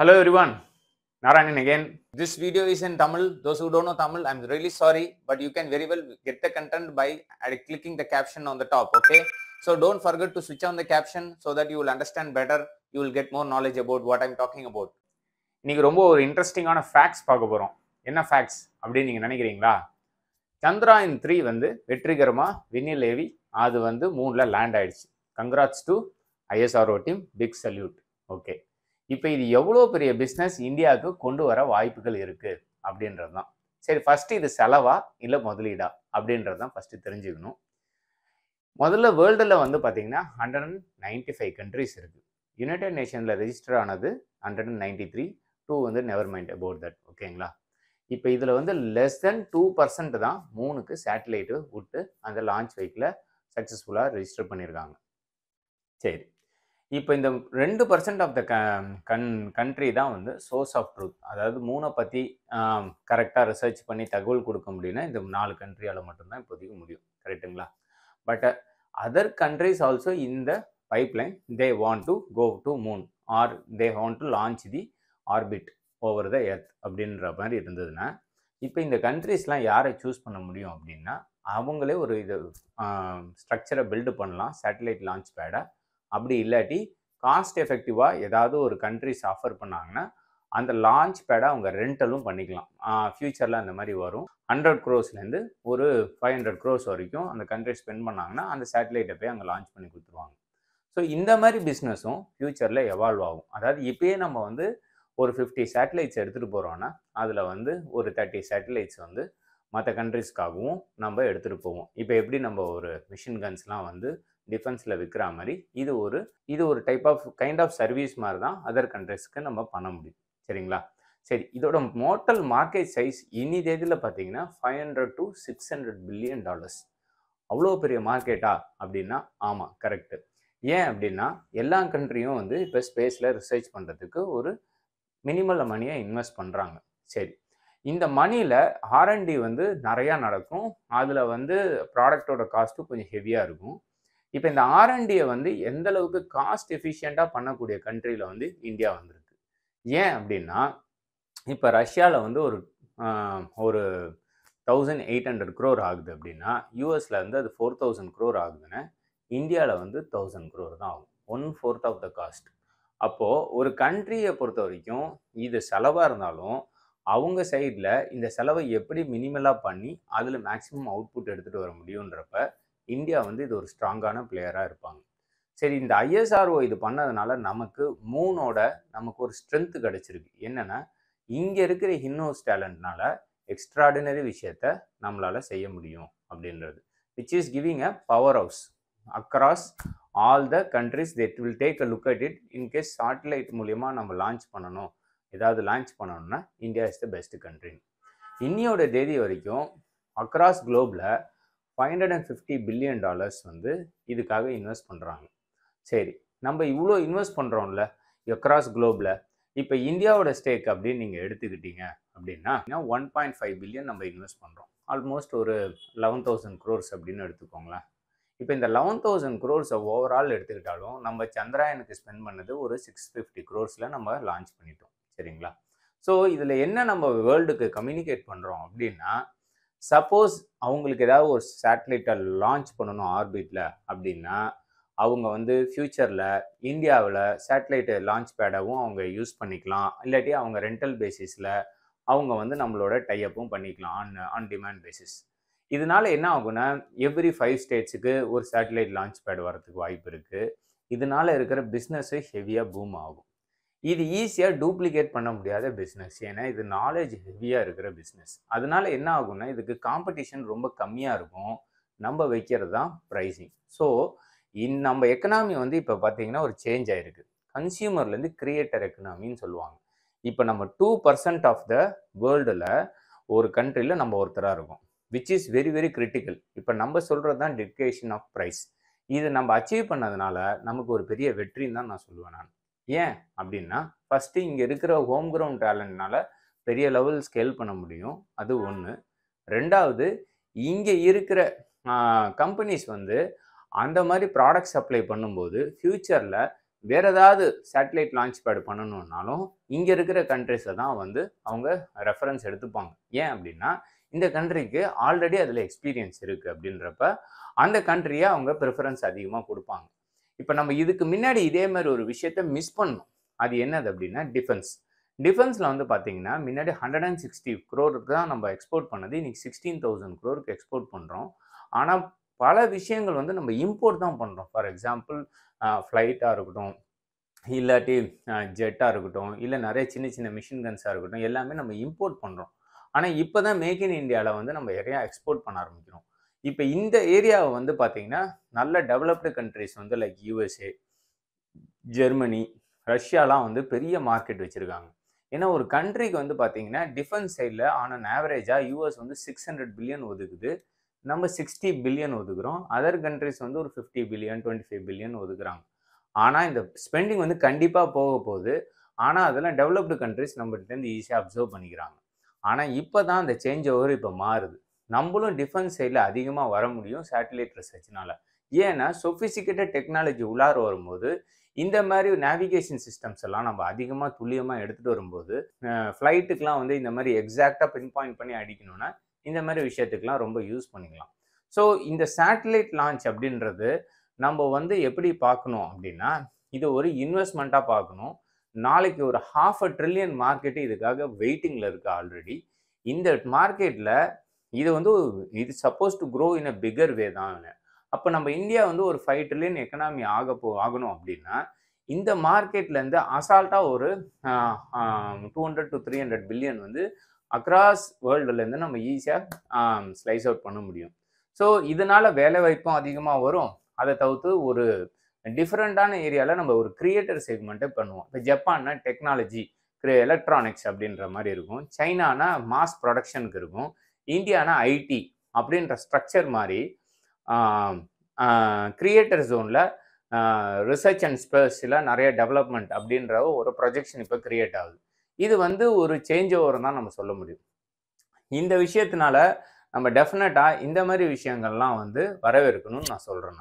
Hello everyone, Naranin again. This video is in Tamil. Those who don't know Tamil, I'm really sorry, but you can very well get the content by clicking the caption on the top, okay? So don't forget to switch on the caption so that you will understand better, you will get more knowledge about what I'm talking about. Neenga romba or interesting ana facts paaka porom. Enna facts appdi neenga nenikireenga? Chandrayaan 3 vandu vetrigarama vinnil evi adu vandu moon la land aidichu. Congrats to ISRO team, big salute. Okay. இப்போ இது எவ்வளோ பெரிய business இந்தியாவுக்கு கொண்டு வர வாய்ப்புகள் இருக்குது அப்படின்றது தான். சரி, ஃபஸ்ட்டு இது செலவா இல்லை முதலீடா அப்படின்றது தான் ஃபஸ்ட்டு தெரிஞ்சுக்கணும். முதல்ல வேர்ல்டில் வந்து பார்த்திங்கன்னா 195 கண்ட்ரிஸ் இருக்குது. யுனைடெட் நேஷனில் ரெஜிஸ்டர் ஆனது 193, 2 வந்து நெவர் மைண்ட் அபவுட் தட், ஓகேங்களா? இப்போ இதில் வந்து லெஸ் தென் 2% தான் மூணுக்கு சேட்டலைட்டு விட்டு அந்த லான்ச் வெஹிக்கிளை சக்ஸஸ்ஃபுல்லாக ரெஜிஸ்டர் பண்ணியிருக்காங்க. சரி, இப்போ இந்த 2% ஆஃப் த கண்ட்ரி தான் வந்து சோர்ஸ் ஆஃப் ட்ரூத், அதாவது மூணை பற்றி கரெக்டாக ரிசர்ச் பண்ணி தகவல் கொடுக்க முடியும்னா இந்த 4 கண்ட்ரியால் மட்டும்தான் இப்போதைக்கு முடியும், கரெக்டுங்களா? பட் அதர் கண்ட்ரிஸ் ஆல்சோ இந்த pipeline they want to go to moon or they want to launch the orbit over the earth அப்படின்ற மாதிரி இருந்ததுன்னா இப்போ இந்த கண்ட்ரிஸ்லாம் யாரை சூஸ் பண்ண முடியும் அப்படின்னா அவங்களே ஒரு இது ஸ்ட்ரக்சரை பில்டு பண்ணலாம், சேட்டலைட் லான்ச் பேடை. அப்படி இல்லாட்டி காஸ்ட் எஃபெக்டிவாக ஏதாவது ஒரு கண்ட்ரிஸ் ஆஃபர் பண்ணாங்கன்னா அந்த லான்ச் பேடை அவங்க ரெண்டலும் பண்ணிக்கலாம். ஃப்யூச்சரில் அந்த மாதிரி வரும். 100 crores ஒரு 500 crores வரைக்கும் அந்த கண்ட்ரி ஸ்பெண்ட் பண்ணாங்கன்னா அந்த சேட்டலைட்டை போய் அங்கே லான்ச் பண்ணி கொடுத்துருவாங்க. ஸோ இந்த மாதிரி பிஸ்னஸும் ஃப்யூச்சரில் எவால்வ் ஆகும். அதாவது இப்போயே நம்ம வந்து ஒரு 50 satellites எடுத்துகிட்டு போகிறோன்னா அதில் வந்து ஒரு 30 satellites வந்து மற்ற கண்ட்ரிஸ்க்காகவும் நம்ம எடுத்துகிட்டு போவோம். இப்போ எப்படி நம்ம ஒரு மிஷின் கன்ஸ்லாம் வந்து டிஃபென்ஸில் விற்கிற மாதிரி இது ஒரு type of kind of service மாதிரி தான் அதர் கண்ட்ரிஸ்க்கு நம்ம பண்ண முடியும், சரிங்களா? சரி, இதோட மோட்டல் மார்க்கெட் சைஸ் இனி தேதியில் பார்த்தீங்கன்னா $500 to $600 billion. அவ்வளோ பெரிய மார்க்கெட்டா அப்படின்னா ஆமாம், கரெக்டு. ஏன் அப்படின்னா எல்லா கண்ட்ரியும் வந்து இப்போ ஸ்பேஸில் ரிசர்ச் பண்ணுறதுக்கு ஒரு மினிமல் மணியை இன்வெஸ்ட் பண்ணுறாங்க. சரி, இந்த மணியில் R&D வந்து நிறையா நடக்கும். அதில் வந்து ப்ராடக்டோட காஸ்ட்டும் கொஞ்சம் ஹெவியாக இருக்கும். இப்போ இந்த R&Dயை வந்து எந்த அளவுக்கு காஸ்ட் எஃபிஷியண்ட்டாக பண்ணக்கூடிய கண்ட்ரியில் வந்து இந்தியா வந்திருக்கு. ஏன் அப்படின்னா இப்போ ரஷ்யாவில் வந்து ஒரு 1800 crore ஆகுது அப்படின்னா யூஎஸில் வந்து அது 4000 crore ஆகுதுன்னா இந்தியாவில் வந்து 1000 crore தான் ஆகும், 1/4 ஆஃப் த காஸ்ட். அப்போது ஒரு கண்ட்ரியை பொறுத்த வரைக்கும் இது செலவாக இருந்தாலும் அவங்க சைடில் இந்த செலவை எப்படி மினிமலாக பண்ணி அதில் மேக்ஸிமம் அவுட்புட் எடுத்துகிட்டு வர முடியுன்றப்ப இந்தியா வந்து இது ஒரு ஸ்ட்ராங்கான பிளேயராக இருப்பாங்க. சரி, இந்த ISRO இது பண்ணதுனால நமக்கு மூணோட நமக்கு ஒரு ஸ்ட்ரென்த்து கிடச்சிருக்கு. என்னென்னா இங்கே இருக்கிற இன்னோஸ் டேலண்ட்னால எக்ஸ்ட்ராடினரி விஷயத்த நம்மளால் செய்ய முடியும் அப்படின்றது, which is giving a power house across all the countries that will take a look at it. In case satellite மூலமா நம்ம லான்ச் பண்ணணும், ஏதாவது லான்ச் பண்ணணும்னா India is the best country. இன்னியோட தேதி வரைக்கும் அக்ராஸ் குளோபில் $550 billion வந்து இதுக்காக இன்வெஸ்ட் பண்ணுறாங்க. சரி, நம்ம இவ்வளோ இன்வெஸ்ட் பண்ணுறோம்ல அக்ராஸ் குளோபில். இப்போ இந்தியாவோட ஸ்டேக் அப்படின்னு நீங்கள் எடுத்துக்கிட்டீங்க அப்படின்னா 1.5 billion நம்ம இன்வெஸ்ட் பண்ணுறோம், ஆல்மோஸ்ட் ஒரு 11,000 crores அப்படின்னு எடுத்துக்கோங்களேன். இப்போ இந்த 11,000 crores ஓவரால் எடுத்துக்கிட்டாலும் நம்ம சந்திராயனுக்கு ஸ்பெண்ட் பண்ணது ஒரு 650 crores நம்ம லான்ச் பண்ணிட்டோம், சரிங்களா? ஸோ இதில் என்ன நம்ம வேர்ல்டுக்கு கம்யூனிகேட் பண்ணுறோம் அப்படின்னா சப்போஸ் அவங்களுக்கு ஏதாவது ஒரு சேட்டலைட்டை லான்ச் பண்ணணும் ஆர்பிட்டில் அப்படின்னா அவங்க வந்து ஃப்யூச்சரில் இந்தியாவில் சேட்டலைட்டு லான்ச் பேடாகவும் அவங்க யூஸ் பண்ணிக்கலாம், இல்லாட்டி அவங்க ரெண்டல் பேசிஸில் அவங்க வந்து நம்மளோட டைஅப்பும் பண்ணிக்கலாம் ஆன் டிமாண்ட் பேசிஸ். இதனால என்ன ஆகுன்னா எவ்ரி 5 states ஒரு சேட்டலைட் லான்ச் பேட் வரத்துக்கு வாய்ப்பு இருக்குது. இதனால இருக்கிற பிஸ்னஸ்ஸு ஹெவியாக பூம் ஆகும். இது ஈஸியாக டூப்ளிகேட் பண்ண முடியாத பிஸ்னஸ், ஏன்னா இது நாலேஜ் ஹெவியாக இருக்கிற பிஸ்னஸ். அதனால என்ன ஆகும்னா இதுக்கு காம்படிஷன் ரொம்ப கம்மியாக இருக்கும். நம்ம வைக்கிறது தான் ப்ரைஸிங். ஸோ நம்ம எக்கனாமி வந்து இப்போ பார்த்தீங்கன்னா ஒரு சேஞ்ச் ஆகிருக்கு. கன்சியூமர்லேருந்து கிரியேட்டர் எக்கனாமின்னு சொல்லுவாங்க. இப்போ நம்ம 2% ஆஃப் த வேர்ல்டில் ஒரு கண்ட்ரியில் நம்ம ஒருத்தராக இருக்கும், which is very very critical. இப்போ நம்ம சொல்கிறது தான் டெடிகேஷன் ஆஃப் ப்ரைஸ். இது நம்ம அச்சீவ் பண்ணதுனால நமக்கு ஒரு பெரிய வெற்றின்னு தான் நான் சொல்லுவேன். நான் ஏன் அப்படின்னா ஃபஸ்ட்டு இங்கே இருக்கிற ஹோம் கிரவுண்ட் டேலண்ட்னால பெரிய லெவல் ஸ்கேல் பண்ண முடியும், அது ஒன்று. ரெண்டாவது இங்கே இருக்கிற கம்பெனிஸ் வந்து அந்த மாதிரி ப்ராடக்ட் சப்ளை பண்ணும்போது ஃப்யூச்சரில் வேறு ஏதாவது சேட்டலைட் லான்ச் பேட் பண்ணணுன்னாலும் இங்கே இருக்கிற கண்ட்ரிஸை தான் வந்து அவங்க ரெஃபரன்ஸ் எடுத்துப்பாங்க. ஏன் அப்படின்னா இந்த கண்ட்ரிக்கு ஆல்ரெடி அதில் எக்ஸ்பீரியன்ஸ் இருக்குது அப்படின்றப்ப அந்த கண்ட்ரியை அவங்க ப்ரிஃபரன்ஸ் அதிகமாக கொடுப்பாங்க. இப்போ நம்ம இதுக்கு முன்னாடி இதே மாதிரி ஒரு விஷயத்த மிஸ் பண்ணோம். அது என்னது அப்படின்னா டிஃபென்ஸ். டிஃபென்ஸில் வந்து பார்த்தீங்கன்னா முன்னாடி 160 crore தான் நம்ம எக்ஸ்போர்ட் பண்ணது, இன்றைக்கி 16,000 crore எக்ஸ்போர்ட் பண்ணுறோம். ஆனால் பல விஷயங்கள் வந்து நம்ம இம்போர்ட் தான் பண்ணுறோம். ஃபார் எக்ஸாம்பிள் ஃப்ளைட்டாக இருக்கட்டும், இல்லாட்டி ஜெட்டாக இருக்கட்டும், இல்லை நிறைய சின்ன சின்ன மிஷின் கன்ஸாக இருக்கட்டும், எல்லாமே நம்ம இம்போர்ட் பண்ணுறோம். ஆனால் இப்போ தான் மேக் இன் இந்தியாவில் வந்து நம்ம நிறையா எக்ஸ்போர்ட் பண்ண ஆரம்பிக்கிறோம். இப்போ இந்த ஏரியாவை வந்து பார்த்திங்கன்னா நல்ல டெவலப்டு கண்ட்ரிஸ் வந்து லைக் USA, ஜெர்மனி, ரஷ்யாலாம் வந்து பெரிய மார்க்கெட் வச்சுருக்காங்க. ஏன்னா ஒரு கண்ட்ரிக்கு வந்து பார்த்திங்கன்னா டிஃபென்ஸ் சைடில் ஆன் அன் ஆவரேஜாக US வந்து 600 பில்லியன் ஒதுக்குது, நம்ம 60 பில்லியன் ஒதுக்குறோம். அதர் கண்ட்ரிஸ் வந்து ஒரு 50 பில்லியன் 25 பில்லியன் ஒதுக்குறாங்க. ஆனால் இந்த ஸ்பெண்டிங் வந்து கண்டிப்பாக போக போகுது. ஆனால் அதெல்லாம் டெவலப்டு கண்ட்ரிஸ் நம்மகிட்டேருந்து ஈஸியாக அப்சர்வ் பண்ணிக்கிறாங்க. ஆனால் இப்போ தான் அந்த சேஞ்ச் ஓவர் இப்போ மாறுது. நம்மளும் டிஃபென்ஸ் சைடில் அதிகமாக வர முடியும் சேட்டலைட் ரிசர்ச்னால. ஏன்னா சொஃபிஸ்டிகேட்டட் டெக்னாலஜி உள்ளார வரும்போது இந்த மாதிரி நேவிகேஷன் சிஸ்டம்ஸ் எல்லாம் நம்ம அதிகமாக துல்லியமாக எடுத்துகிட்டு வரும்போது ஃப்ளைட்டுக்கெலாம் வந்து இந்த மாதிரி எக்ஸாக்டாக பின் பாயிண்ட் பண்ணி அடிக்கணும்னா இந்த மாதிரி விஷயத்துக்கெலாம் ரொம்ப யூஸ் பண்ணிக்கலாம். ஸோ இந்த சேட்டலைட் லான்ச் அப்படின்றது நம்ம வந்து எப்படி பார்க்கணும் அப்படின்னா இது ஒரு இன்வெஸ்ட்மெண்ட்டாக பார்க்கணும். நாளைக்கு ஒரு $500 billion மார்க்கெட்டு இதுக்காக வெயிட்டிங்கில் இருக்குது ஆல்ரெடி. இந்த மார்க்கெட்டில் இது வந்து இது suppose to grow in a bigger way தான். அப்போ நம்ம இந்தியா வந்து ஒரு $5 trillion எக்கனாமி ஆகணும் அப்படின்னா இந்த மார்க்கெட்லேருந்து அசால்ட்டாக ஒரு 200 to 300 பில்லியன் வந்து அக்ராஸ் வேர்ல்டுலேருந்து நம்ம ஈஸியாக ஸ்லைஸ் அவுட் பண்ண முடியும். ஸோ இதனால் வேலைவாய்ப்பும் அதிகமாக வரும். அதை தவிர்த்து ஒரு டிஃப்ரெண்ட்டான ஏரியாவில் நம்ம ஒரு கிரியேட்டர் செக்மெண்ட்டை பண்ணுவோம். இப்போ ஜப்பான்னா டெக்னாலஜி எலக்ட்ரானிக்ஸ் அப்படின்ற மாதிரி இருக்கும், சைனானா மாஸ் ப்ரொடக்ஷனுக்கு இருக்கும், இந்தியானா ஐடி அப்படின்ற ஸ்ட்ரக்சர் மாதிரி கிரியேட்டர் ஜோனில் ரிசர்ச் அண்ட் ஸ்பேஸில் நிறைய டெவலப்மெண்ட் அப்படின்ற ஒரு ப்ரொஜெக்ஷன் இப்போ கிரியேட் ஆகுது. இது வந்து ஒரு சேஞ்ச் ஓவர் தான் நம்ம சொல்ல முடியும். இந்த விஷயத்தினால நம்ம டெஃபினட்டாக இந்த மாதிரி விஷயங்கள்லாம் வந்து வரவேற்கணும்னு நான் சொல்கிறேன்.